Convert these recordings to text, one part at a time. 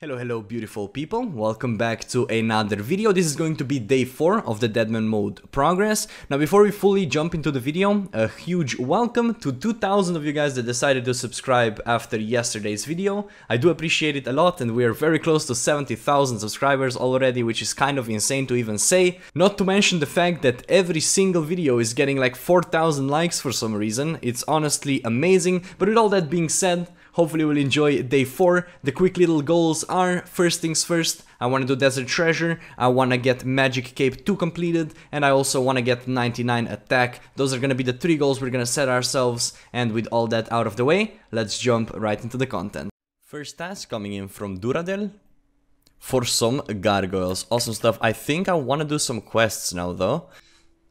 Hello beautiful people, welcome back to another video. This is going to be day 4 of the Deadman mode progress. Now before we fully jump into the video, a huge welcome to 2,000 of you guys that decided to subscribe after yesterday's video. I do appreciate it a lot and we are very close to 70,000 subscribers already, which is kind of insane to even say. Not to mention the fact that every single video is getting like 4,000 likes for some reason. It's honestly amazing, but with all that being said, hopefully we'll enjoy day 4. The quick little goals are, first things first, I want to do Desert Treasure, I want to get Magic Cape 2 completed, and I also want to get 99 attack. Those are going to be the 3 goals we're going to set ourselves, and with all that out of the way, let's jump right into the content. First task coming in from Duradel for some gargoyles. Awesome stuff. I think I want to do some quests now though.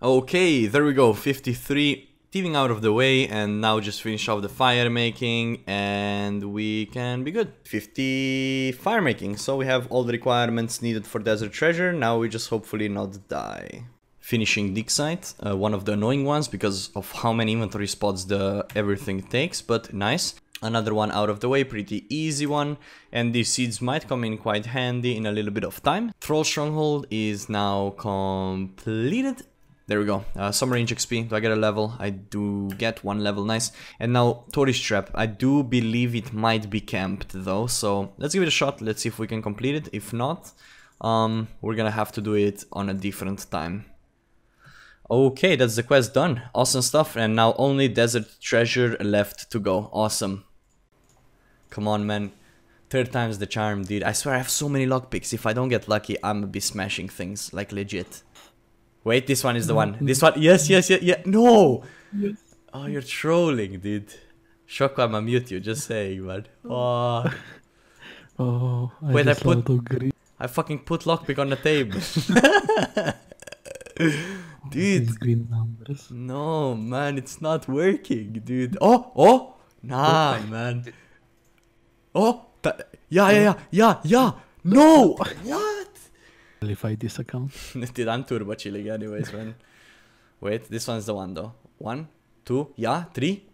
Okay, there we go, 53. Thieving out of the way, and now just finish off the fire making and we can be good. 50 fire making, so we have all the requirements needed for Desert Treasure. Now we just hopefully not die. Finishing Dig site, one of the annoying ones because of how many inventory spots the everything takes, but nice. Another one out of the way, pretty easy one, and these seeds might come in quite handy in a little bit of time. Troll stronghold is now completed. There we go. Some range XP. Do I get a level? I do get one level. Nice. And now Tourist Trap. I do believe it might be camped though, so let's give it a shot. Let's see if we can complete it. If not, we're gonna have to do it on a different time. Okay, that's the quest done. Awesome stuff. And now only Desert Treasure left to go. Awesome. Come on, man. Third time's the charm, dude. I swear I have so many lockpicks. If I don't get lucky, I'm gonna be smashing things. Like legit. Wait, this one is the one. This one, yes. No! Yes. Oh, you're trolling, dude. Shoko, I'm gonna mute you, just saying, man. Oh. Oh, I fucking put lockpick on the table. Dude. Green numbers. No, man, it's not working, dude. Oh! Nah, man. Oh! Yeah! No! What? Qualify this account. Dude, I'm turbo chilling anyways, man. Wait, this one's the one though. 1, 2, yeah, 3.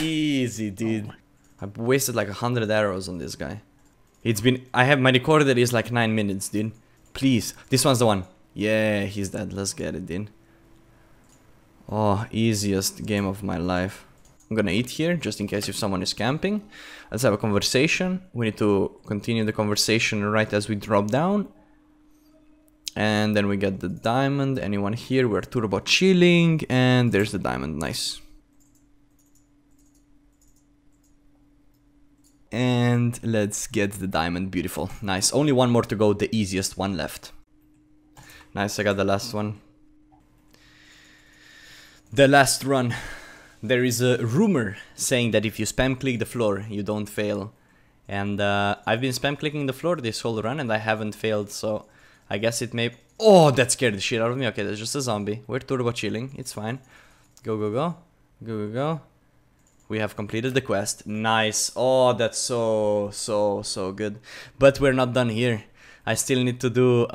Easy, dude. Oh, I've wasted like 100 arrows on this guy. It's been, I have my recorder is like 9 minutes, dude. Please, this one's the one. Yeah, he's dead. Let's get it, dude. Oh, easiest game of my life. I'm gonna eat here, just in case if someone is camping. Let's have a conversation. We need to continue the conversation right as we drop down. And then we get the diamond. Anyone here? We're turbo chilling. And there's the diamond. Nice. And let's get the diamond. Beautiful. Nice. Only one more to go. The easiest one left. Nice. I got the last one. The last run. There is a rumor saying that if you spam click the floor, you don't fail. And I've been spam clicking the floor this whole run and I haven't failed, so I guess it may... Oh, that scared the shit out of me. Okay, that's just a zombie. We're turbo chilling. It's fine. Go. We have completed the quest. Nice. Oh, that's so good. But we're not done here. I still need to do...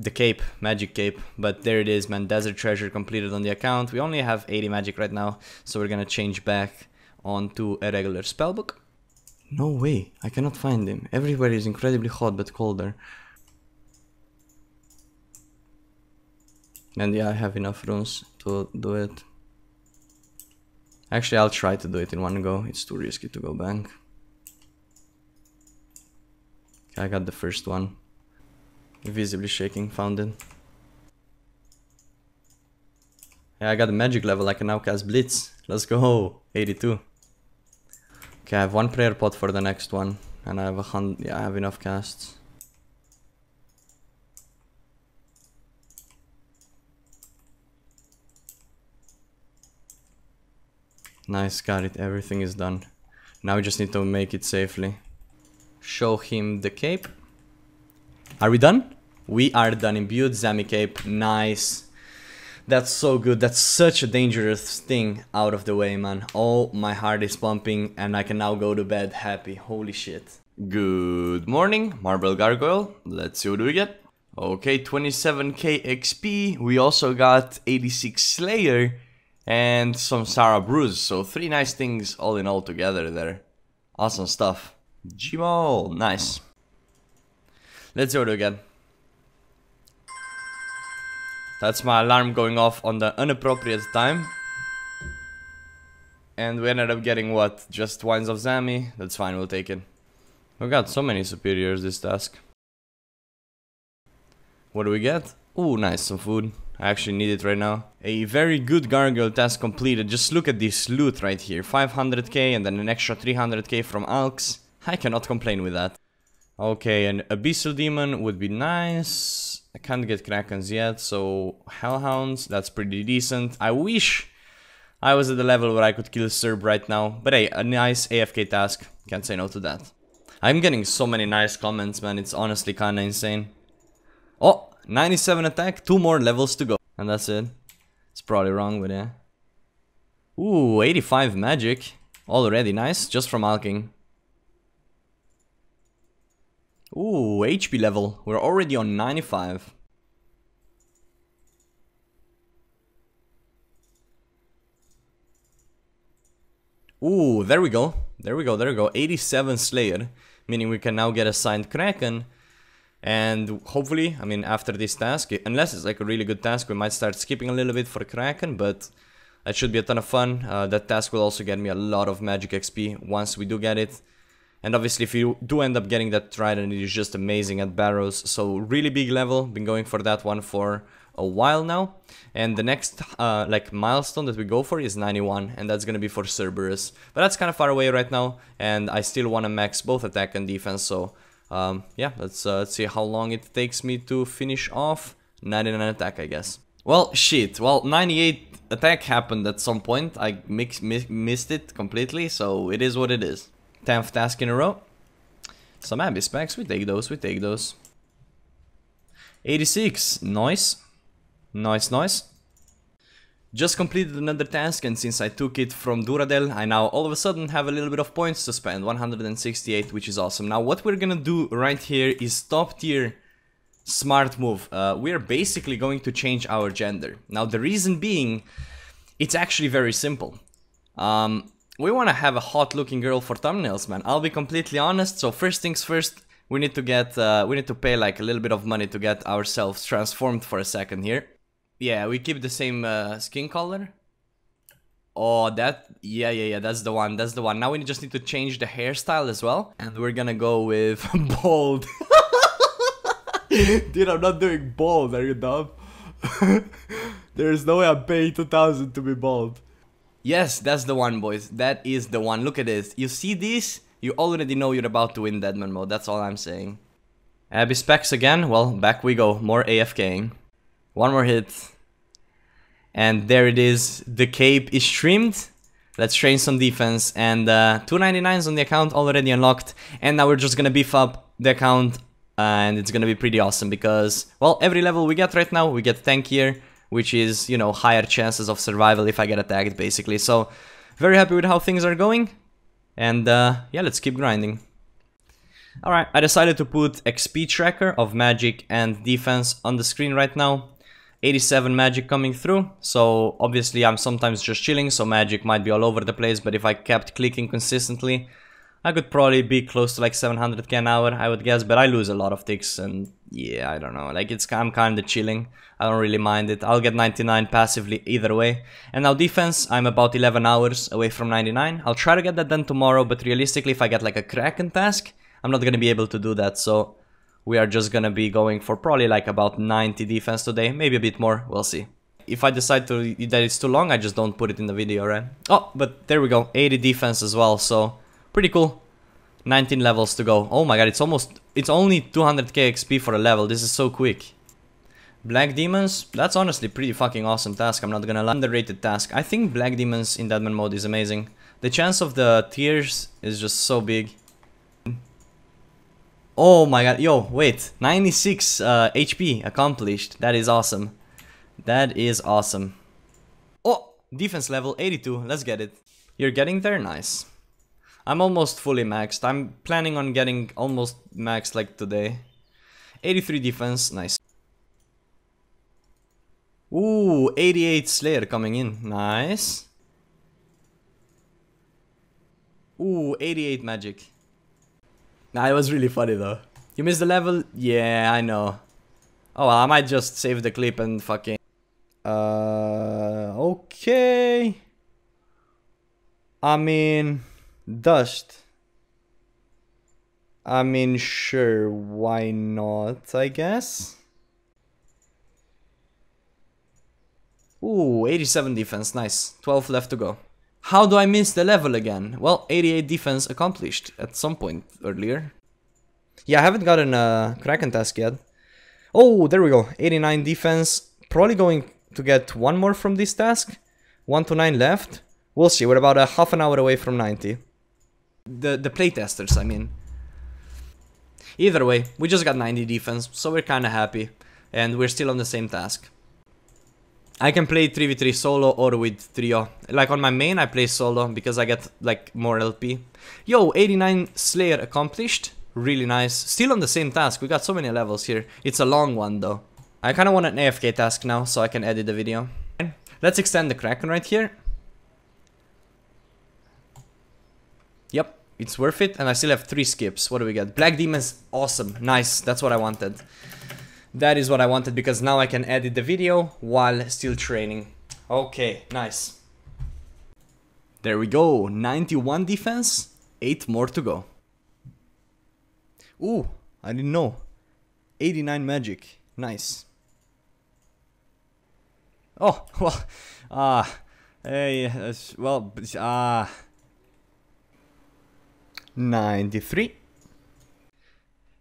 the cape, Magic Cape, but there it is, man. Desert Treasure completed on the account. We only have 80 magic right now, so we're gonna change back onto a regular spellbook. No way, I cannot find him. Everywhere is incredibly hot, but colder. And yeah, I have enough runes to do it. Actually, I'll try to do it in one go. It's too risky to go back. Okay, I got the first one. Visibly shaking, found it. Yeah, I got a magic level, I can now cast Blitz. Let's go, 82. Okay, I have one prayer pot for the next one. And I have 100, yeah, I have enough casts. Nice, got it, everything is done. Now we just need to make it safely. Show him the cape. Are we done? We are done. Imbued Zammy Cape. Nice. That's so good. That's such a dangerous thing out of the way, man. Oh, my heart is pumping and I can now go to bed happy. Holy shit. Good morning, Marvel Gargoyle. Let's see what we get. Okay, 27k XP. We also got 86 Slayer and some Sarah Bruise. So 3 nice things all in all together there. Awesome stuff. Gmol, nice. Let's do it again. That's my alarm going off on the inappropriate time. And we ended up getting what? Just Wines of Zami? That's fine, we'll take it. We got so many superiors this task. What do we get? Ooh, nice, some food. I actually need it right now. A very good gargoyle task completed. Just look at this loot right here. 500k and then an extra 300k from Alks. I cannot complain with that. Okay, an Abyssal Demon would be nice. I can't get Krakens yet, so Hellhounds, that's pretty decent. I wish I was at the level where I could kill Cerberus right now. But hey, a nice AFK task. Can't say no to that. I'm getting so many nice comments, man. It's honestly kinda insane. Oh! 97 attack, 2 more levels to go. And that's it. It's probably wrong with it. Ooh, 85 magic. Already nice, just from alking. Ooh, HP level. We're already on 95. Ooh, there we go. There we go, there we go. 87 Slayer. Meaning we can now get assigned Kraken. And hopefully, I mean, after this task, unless it's like a really good task, we might start skipping a little bit for Kraken, but that should be a ton of fun. That task will also get me a lot of magic XP once we do get it. And obviously, if you do end up getting that Trident, it is just amazing at barrows. So really big level, been going for that one for a while now. And the next like milestone that we go for is 91, and that's gonna be for Cerberus. But that's kind of far away right now, and I still want to max both attack and defense, so... yeah, let's see how long it takes me to finish off 99 attack, I guess. Well, shit, well, 98 attack happened at some point. I missed it completely, so it is what it is. 10th task in a row. Some Abby specs, we take those, we take those. 86, nice. Nice, nice. Just completed another task, and since I took it from Duradel, I now all of a sudden have a little bit of points to spend, 168, which is awesome. Now what we're gonna do right here is top tier smart move. We're basically going to change our gender. Now the reason being, it's actually very simple. We wanna have a hot looking girl for thumbnails, man. I'll be completely honest, so first things first, we need to get, we need to pay like a little bit of money to get ourselves transformed for a second here. Yeah, we keep the same skin color. Oh, that... Yeah, that's the one, that's the one. Now we just need to change the hairstyle as well. And we're gonna go with bald. Dude, I'm not doing bald, are you dumb? There's no way I'm paying 2,000 to be bald. Yes, that's the one, boys. That is the one. Look at this. You see this? You already know you're about to win Deadman mode. That's all I'm saying. Abby specs again. Well, back we go. More AFKing. One more hit, and there it is, the cape is trimmed. Let's train some defense, and 299s on the account already unlocked, and now we're just gonna beef up the account, and it's gonna be pretty awesome because, well, every level we get right now, we get tankier, which is, you know, higher chances of survival if I get attacked, basically. So, very happy with how things are going, and yeah, let's keep grinding. Alright, I decided to put XP tracker of magic and defense on the screen right now. 87 magic coming through, so obviously I'm sometimes just chilling, so magic might be all over the place, but if I kept clicking consistently, I could probably be close to like 700k an hour, I would guess, but I lose a lot of ticks, and yeah, I don't know, like it's, I'm kinda chilling, I don't really mind it, I'll get 99 passively either way. And now defense, I'm about 11 hours away from 99, I'll try to get that done tomorrow, but realistically if I get like a Kraken task, I'm not gonna be able to do that, so... we are just gonna be going for probably like about 90 defense today, maybe a bit more, we'll see. If I decide to, that it's too long, I just don't put it in the video, right? Oh, but there we go, 80 defense as well, so pretty cool. 19 levels to go. Oh my god, it's almost, it's only 200k XP for a level, this is so quick. Black Demons, that's honestly pretty fucking awesome task, I'm not gonna lie. Underrated task, I think Black Demons in Deadman mode is amazing. The chance of the tiers is just so big. Oh my god, yo, wait, 96 HP accomplished, that is awesome. That is awesome. Oh, defense level 82, let's get it. You're getting there, nice. I'm almost fully maxed, I'm planning on getting almost maxed like today. 83 defense, nice. Ooh, 88 Slayer coming in, nice. Ooh, 88 magic. Nah, it was really funny though. You missed the level? Yeah, I know. Oh, well, I might just save the clip and fucking... okay... I mean... Dust. I mean, sure, why not, I guess? Ooh, 87 defense, nice. 12 left to go. How do I miss the level again? Well, 88 defense accomplished at some point earlier. Yeah, I haven't gotten a Kraken task yet. Oh, there we go, 89 defense. Probably going to get one more from this task. 1 to 9 left. We'll see, we're about a half an hour away from 90. The playtesters, I mean. Either way, we just got 90 defense, so we're kinda happy. And we're still on the same task. I can play 3v3 solo or with trio. Like on my main, I play solo because I get like more LP. Yo, 89 Slayer accomplished. Really nice. Still on the same task, we got so many levels here. It's a long one though. I kinda want an AFK task now, so I can edit the video. Let's extend the Kraken right here. Yep. It's worth it, and I still have 3 skips. What do we get? Black Demons, awesome, nice, that's what I wanted. That is what I wanted, because now I can edit the video while still training. Okay, nice. There we go, 91 defense, 8 more to go. Ooh, I didn't know. 89 magic, nice. Oh, well, ah. 93.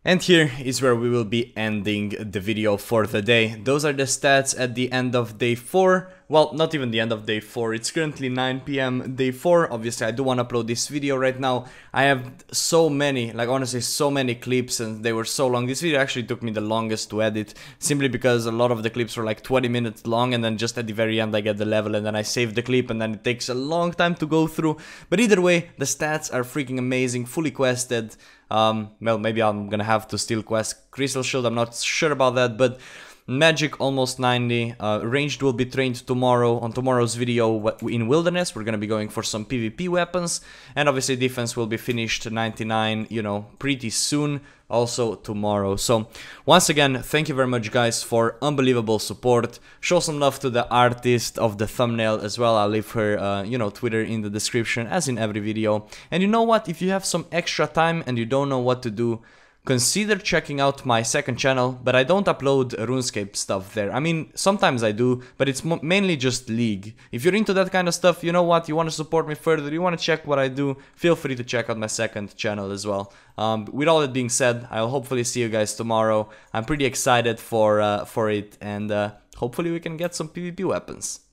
And here is where we will be ending the video for the day. Those are the stats at the end of day 4. Well, not even the end of day 4. It's currently 9 PM day 4. Obviously, I do want to upload this video right now. I have so many, like honestly, so many clips and they were so long. This video actually took me the longest to edit simply because a lot of the clips were like 20 minutes long and then just at the very end I get the level and then I save the clip and then it takes a long time to go through. But either way, the stats are freaking amazing, fully quested. Well, maybe I'm gonna have to still quest Crystal Shield, I'm not sure about that, but Magic almost 90, Ranged will be trained tomorrow, on tomorrow's video in Wilderness, we're gonna be going for some PvP weapons, and obviously Defense will be finished 99, you know, pretty soon, also tomorrow. So, once again, thank you very much guys for unbelievable support, show some love to the artist of the thumbnail as well, I'll leave her, you know, Twitter in the description, as in every video, and you know what, if you have some extra time and you don't know what to do, consider checking out my second channel, but I don't upload RuneScape stuff there. I mean, sometimes I do, but it's mainly just League. If you're into that kind of stuff, you know what, you want to support me further, you want to check what I do, feel free to check out my second channel as well. With all that being said, I'll hopefully see you guys tomorrow. I'm pretty excited for it, and hopefully we can get some PvP weapons.